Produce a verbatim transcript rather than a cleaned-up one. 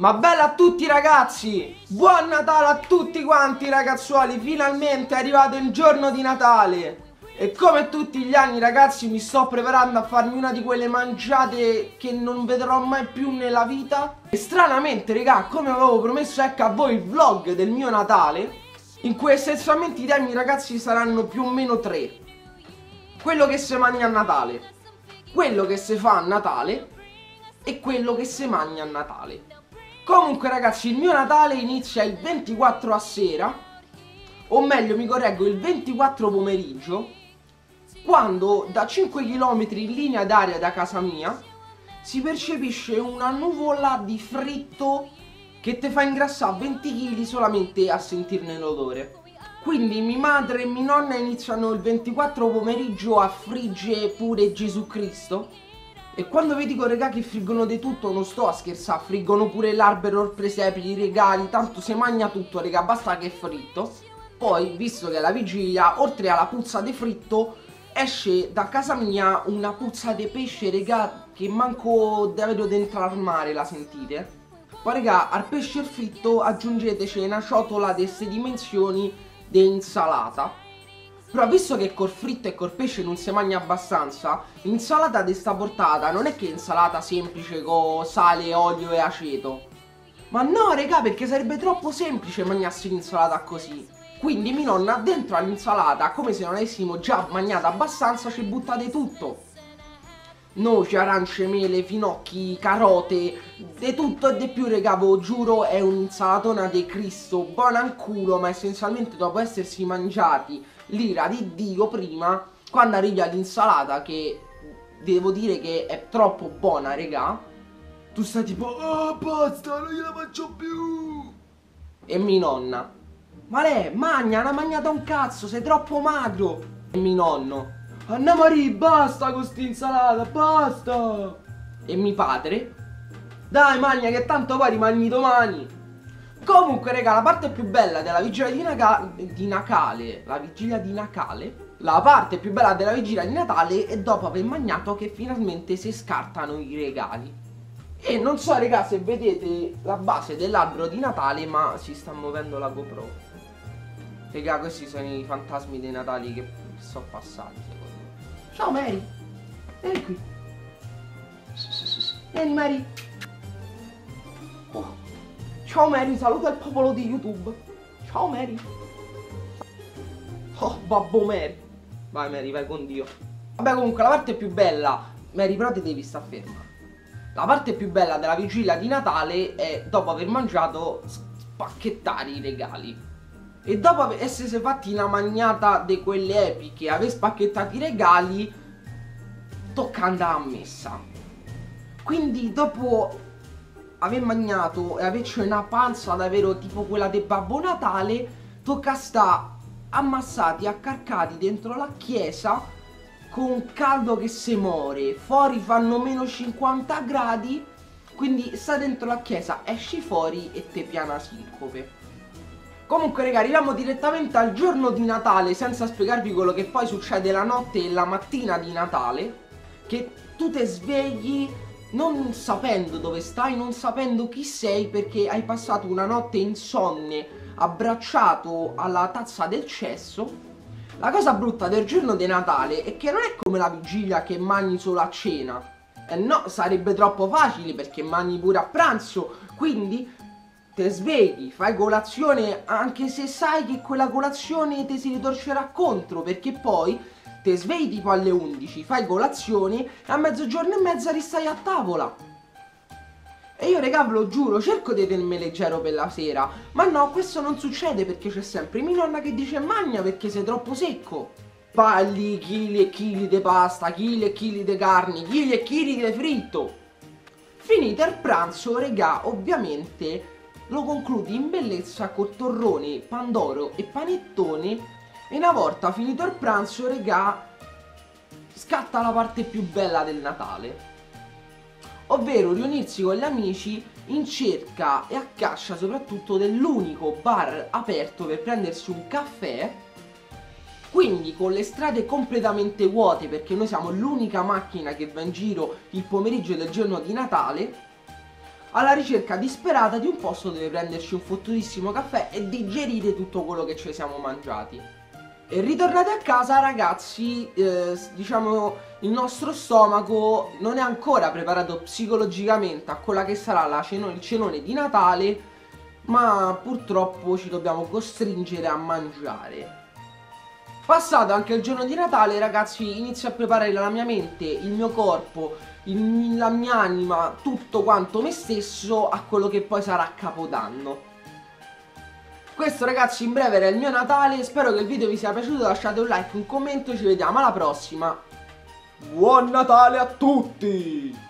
Ma bella a tutti ragazzi, buon Natale a tutti quanti ragazzuoli, finalmente è arrivato il giorno di Natale. E come tutti gli anni ragazzi mi sto preparando a farmi una di quelle mangiate che non vedrò mai più nella vita. E stranamente raga, come avevo promesso ecco a voi il vlog del mio Natale. In cui essenzialmente i temi ragazzi saranno più o meno tre. Quello che si mangia a Natale, quello che si fa a Natale e quello che si mangia a Natale. Comunque ragazzi, il mio Natale inizia il ventiquattro a sera, o meglio mi correggo, il ventiquattro pomeriggio, quando da cinque chilometri in linea d'aria da casa mia si percepisce una nuvola di fritto che ti fa ingrassare venti chili solamente a sentirne l'odore. Quindi mia madre e mia nonna iniziano il ventiquattro pomeriggio a friggere pure Gesù Cristo. E quando vi dico regà che friggono di tutto non sto a scherzare, friggono pure l'albero, il presepe, i regali, tanto se mangia tutto regà, basta che è fritto. Poi visto che è la vigilia, oltre alla puzza di fritto esce da casa mia una puzza di pesce regà che manco davvero dentro al mare la sentite. Poi regà al pesce fritto aggiungeteci una ciotola di queste dimensioni di insalata. Però visto che col fritto e col pesce non si mangia abbastanza, l'insalata di sta portata non è che è insalata semplice con sale, olio e aceto. Ma no regà, perché sarebbe troppo semplice mangiarsi l'insalata così. Quindi mia nonna dentro all'insalata, come se non avessimo già mangiato abbastanza, ci buttate tutto. Noci, arance, mele, finocchi, carote, di tutto e di più regà, ve lo giuro è un'insalatona di Cristo, buona al culo, ma essenzialmente dopo essersi mangiati l'ira di Dio prima, quando arrivi all'insalata che devo dire che è troppo buona regà, tu stai tipo oh basta, non gliela faccio più. E mia nonna, ma lei magna, non ha mangiato un cazzo, sei troppo magro. E mio nonno, Anna Maria basta con st'insalata, basta. E mio padre, dai magna che tanto poi rimangi domani. Comunque raga, la parte più bella della vigilia di, Naga di Natale, la vigilia di Natale, la parte più bella della vigilia di Natale è dopo aver mangiato che finalmente si scartano i regali. E non so raga se vedete la base dell'albero di Natale, ma si sta muovendo la GoPro. Raga, questi sono i fantasmi dei Natali che sono passati secondo me. Ciao Mary, vieni qui. Vieni Mary. Oh. Ciao Mary, saluta il popolo di YouTube. Ciao Mary. Oh, babbo Mary. Vai Mary, vai con Dio. Vabbè, comunque la parte più bella, Mary però ti devi sta ferma. La parte più bella della vigilia di Natale è dopo aver mangiato spacchettare i regali. E dopo essersi fatti una magnata di quelle epiche, aver spacchettato i regali, tocca andare a messa. Quindi dopo aver mangiato e averci una panza davvero tipo quella del Babbo Natale, tocca sta ammassati, accarcati dentro la chiesa con un caldo che se muore. Fuori fanno meno cinquanta gradi, quindi sta dentro la chiesa, esci fuori e te piana sincope. Comunque raga, arriviamo direttamente al giorno di Natale senza spiegarvi quello che poi succede la notte e la mattina di Natale, che tu te svegli non sapendo dove stai, non sapendo chi sei, perché hai passato una notte insonne abbracciato alla tazza del cesso. La cosa brutta del giorno di Natale è che non è come la vigilia che mangi solo a cena. Eh no, sarebbe troppo facile perché mangi pure a pranzo. Quindi te svegli, fai colazione, anche se sai che quella colazione te si ritorcerà contro, perché poi te svegli tipo alle undici, fai colazione e a mezzogiorno e mezza ristai a tavola. E io raga ve lo giuro, cerco di tenermi leggero per la sera, ma no, questo non succede perché c'è sempre mia nonna che dice magna perché sei troppo secco. Palli, chili e chili di pasta, chili e chili di carni, chili e chili di fritto. Finito il pranzo raga, ovviamente lo concludi in bellezza con torrone, pandoro e panettone. E una volta finito il pranzo, regà, scatta la parte più bella del Natale. Ovvero riunirsi con gli amici in cerca e a caccia soprattutto dell'unico bar aperto per prendersi un caffè. Quindi con le strade completamente vuote, perché noi siamo l'unica macchina che va in giro il pomeriggio del giorno di Natale. alla ricerca disperata di un posto dove prenderci un fottutissimo caffè e digerire tutto quello che ci siamo mangiati. E ritornati a casa, ragazzi, eh, diciamo il nostro stomaco non è ancora preparato psicologicamente a quella che sarà la cenone, il cenone di Natale, ma purtroppo ci dobbiamo costringere a mangiare. Passato anche il giorno di Natale, ragazzi, inizio a preparare la mia mente, il mio corpo, il, la mia anima, tutto quanto me stesso a quello che poi sarà Capodanno. Questo, ragazzi, in breve era il mio Natale. Spero che il video vi sia piaciuto, lasciate un like, un commento, ci vediamo alla prossima. Buon Natale a tutti!